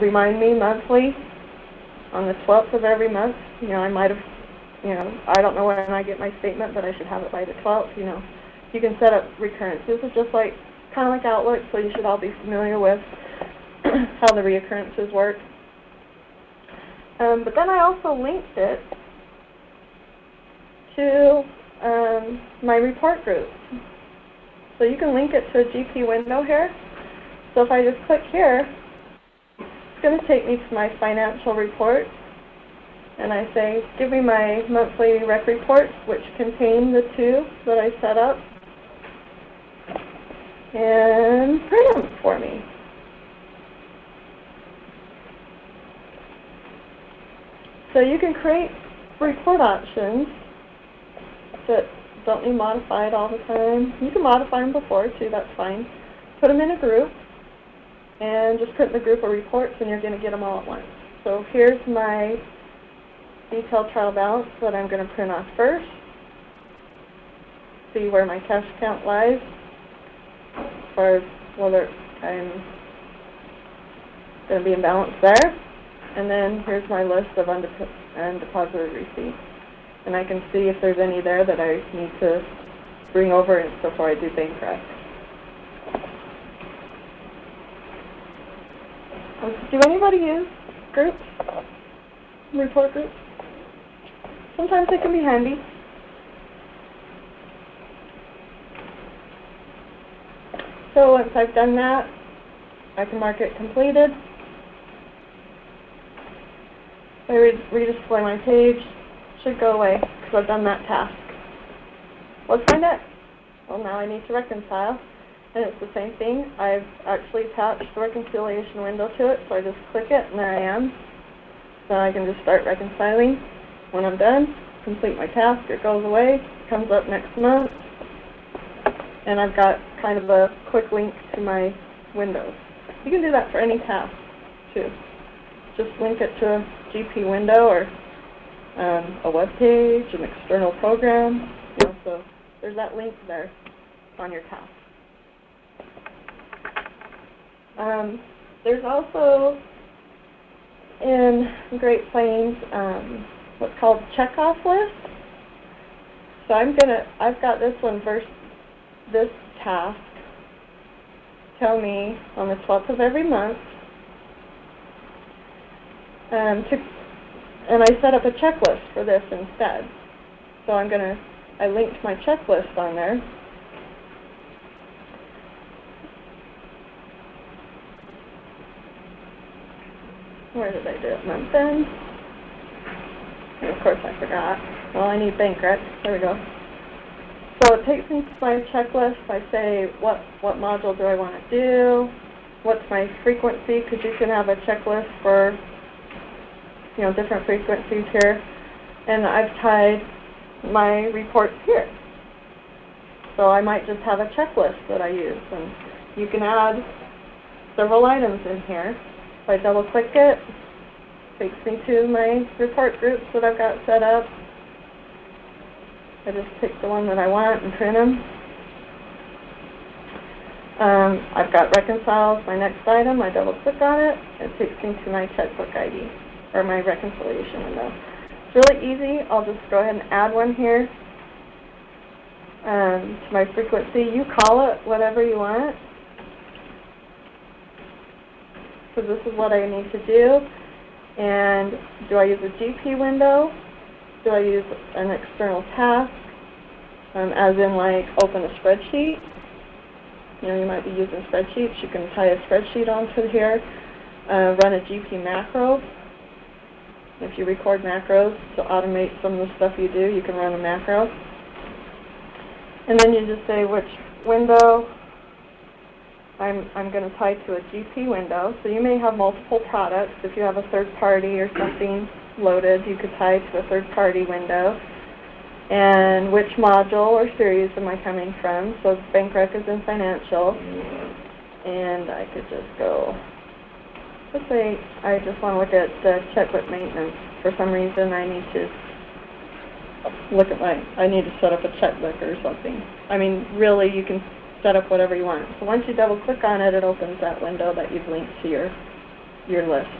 Remind me monthly on the 12th of every month. You know, I might have, you know, I don't know when I get my statement, but I should have it by the 12th, you know. You can set up recurrence. This is just like, kind of like Outlook, so you should all be familiar with how the reoccurrences work. But then I also linked it to my report group. So you can link it to a GP window here. So if I just click here, it's going to take me to my financial report. And I say, give me my monthly rec reports, which contain the two that I set up, and print them for me. So you can create report options that don't need modified all the time. You can modify them before too, that's fine. Put them in a group and just print the group of reports, and you're going to get them all at once. So here's my detailed trial balance that I'm going to print off first. See where my cash account lies, as far as whether I'm going to be in balance there. And then here's my list of undeposited receipts. And I can see if there's any there that I need to bring over before I do bank rec. Do anybody use groups? Report groups? Sometimes they can be handy. So once I've done that, I can mark it completed. I redisplay my page. Should go away because I've done that task. What's my next? Well, now I need to reconcile, and it's the same thing. I've actually attached the reconciliation window to it, so I just click it, and there I am. So I can just start reconciling. When I'm done, complete my task. It goes away. Comes up next month, and I've got kind of a quick link to my windows. You can do that for any task too. Just link it to a GP window or a web page, an external program. You know, so there's that link there on your task. There's also in Great Plains what's called checkoff list. So I've got this one first. This task tell me on the 12th of every month. And I set up a checklist for this instead. So I linked my checklist on there. Where did I do it? Month end. And of course I forgot. Well, I need bank rec. There we go. So it takes me to my checklist. I say what module do I want to do? What's my frequency? Because you can have a checklist for, you know, different frequencies here, and I've tied my reports here. So I might just have a checklist that I use, and you can add several items in here. If I double click it, it takes me to my report groups that I've got set up. I just pick the one that I want and print them. I've got reconciles, my next item. I double click on it, it takes me to my checkbook ID, or my reconciliation window. It's really easy. I'll just go ahead and add one here to my frequency. You call it whatever you want. So this is what I need to do. And do I use a GP window? Do I use an external task? As in, like, open a spreadsheet. You know, you might be using spreadsheets. You can tie a spreadsheet onto here. Run a GP macro. If you record macros to automate some of the stuff you do, you can run a macro. And then you just say which window I'm going to tie to a GP window. So you may have multiple products. If you have a third party or something loaded, you could tie to a third party window. And which module or series am I coming from? So bank records and financial. And I could just go. Let's say I just want to look at the checkbook maintenance. For some reason, I need to look at I need to set up a checkbook or something. I mean, really, you can set up whatever you want. So once you double click on it, it opens that window that you've linked to your your list.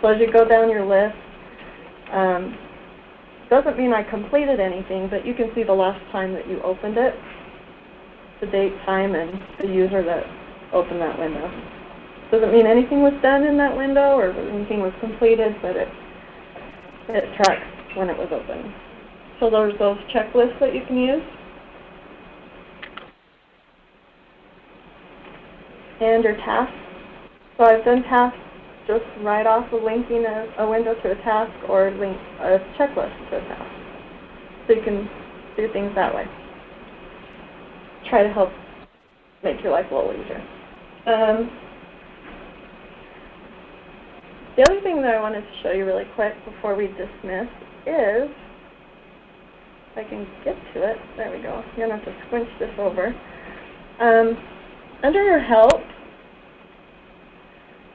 So as you go down your list, doesn't mean I completed anything, but you can see the last time that you opened it, the date, time, and the user that opened that window. Doesn't mean anything was done in that window or anything was completed, but it tracks when it was open. So there's those checklists that you can use. And your tasks. So I've done tasks just right off of linking a window to a task or link a checklist to a task. So you can do things that way. Try to help make your life a little easier. The other thing that I wanted to show you really quick before we dismiss is, if I can get to it, there we go. You're going to have to squinch this over. Under your help,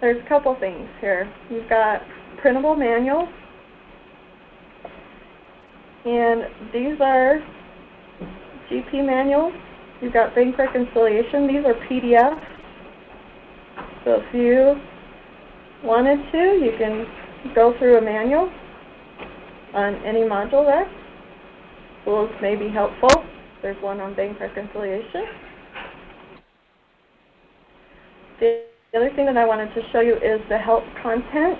there's a couple things here. You've got printable manuals, and these are GP manuals. You've got bank reconciliation. These are PDFs. So if you wanted to, you can go through a manual on any module there. Tools may be helpful. There's one on bank reconciliation. The other thing that I wanted to show you is the help content.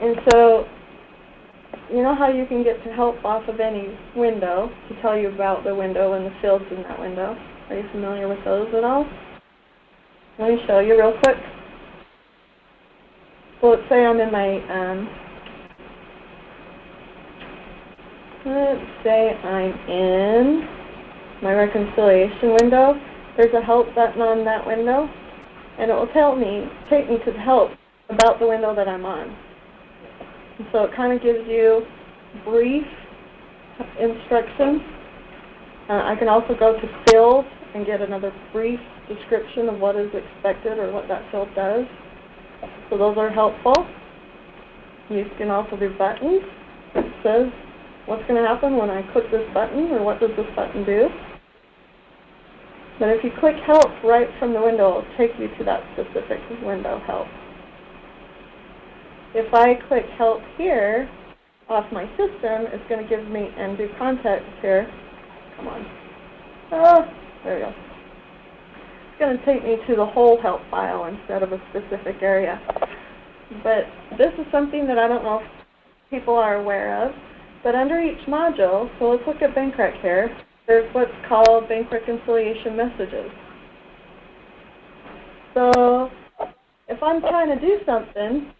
And so, you know how you can get to help off of any window to tell you about the window and the fields in that window? Are you familiar with those at all? Let me show you real quick. So let's say I'm in my, reconciliation window. There's a help button on that window, and it will take me to the help about the window that I'm on. And so it kind of gives you brief instructions. I can also go to field and get another brief description of what is expected or what that field does. So those are helpful. You can also do buttons. It says what's going to happen when I click this button, or what does this button do. But if you click help right from the window, it will take you to that specific window help. If I click help here off my system, it's going to give me undo context here. Come on. Oh, there we go. It's going to take me to the whole help file instead of a specific area. But this is something that I don't know if people are aware of. But under each module, so let's look at bank rec here. There's what's called bank reconciliation messages. So if I'm trying to do something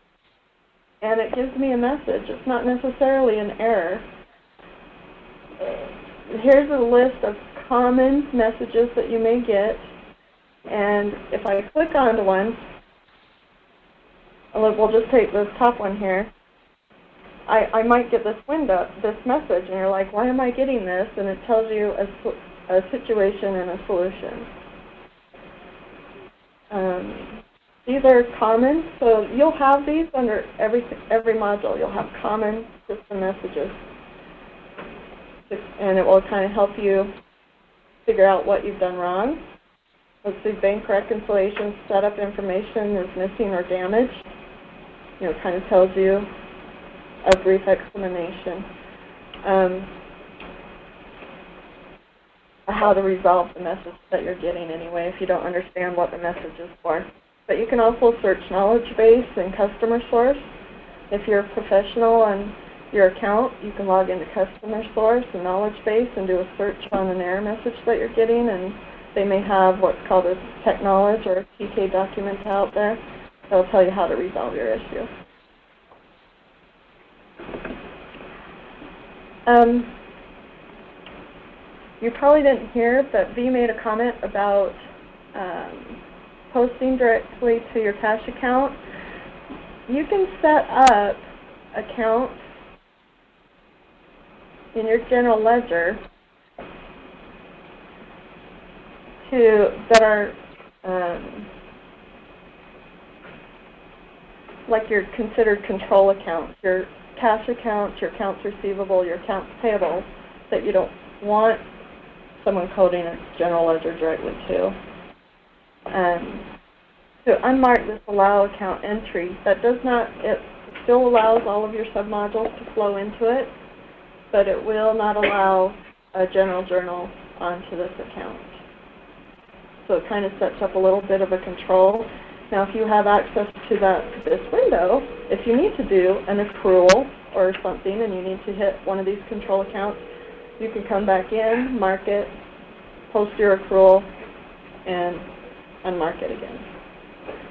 and it gives me a message, it's not necessarily an error. Here's a list of common messages that you may get, and if I click onto one, we'll just take this top one here. I might get this window, this message, and you're like, why am I getting this? And it tells you a situation and a solution. These are common, so you'll have these under every module. You'll have common system messages, and it will kind of help you figure out what you've done wrong. Let's see, bank reconciliation setup information is missing or damaged. You know, it kind of tells you a brief explanation, how to resolve the message that you're getting anyway if you don't understand what the message is for. But you can also search knowledge base and customer source. If you're a professional on your account, you can log into customer source and knowledge base and do a search on an error message that you're getting, and they may have what's called a tech knowledge or a TK document out there that'll tell you how to resolve your issue. You probably didn't hear, but V made a comment about posting directly to your Cash account. You can set up accounts in your general ledger that are like your considered control accounts, your cash accounts, your accounts receivable, your accounts payable, that you don't want someone coding a general ledger directly to. to unmark this allow account entry. That does not, it still allows all of your submodules to flow into it, but it will not allow a general journal onto this account. So it kind of sets up a little bit of a control. Now if you have access to this window, if you need to do an accrual or something and you need to hit one of these control accounts, you can come back in, mark it, post your accrual, and unmark it again.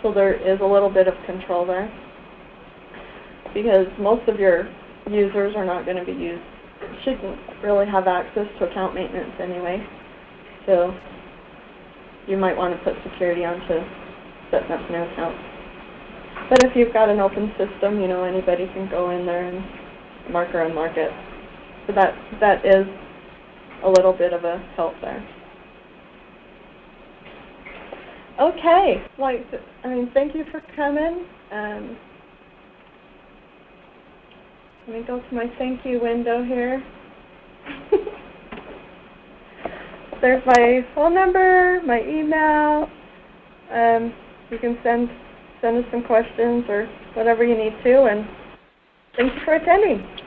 So there is a little bit of control there, because most of your users are not going to be used, shouldn't really have access to account maintenance anyway. So you might want to put security onto setting up new accounts. But if you've got an open system, you know, anybody can go in there and mark or unmark it. So that is a little bit of a help there. Okay, thank you for coming. Let me go to my thank you window here. There's my phone number, my email. You can send us some questions or whatever you need to. And thank you for attending.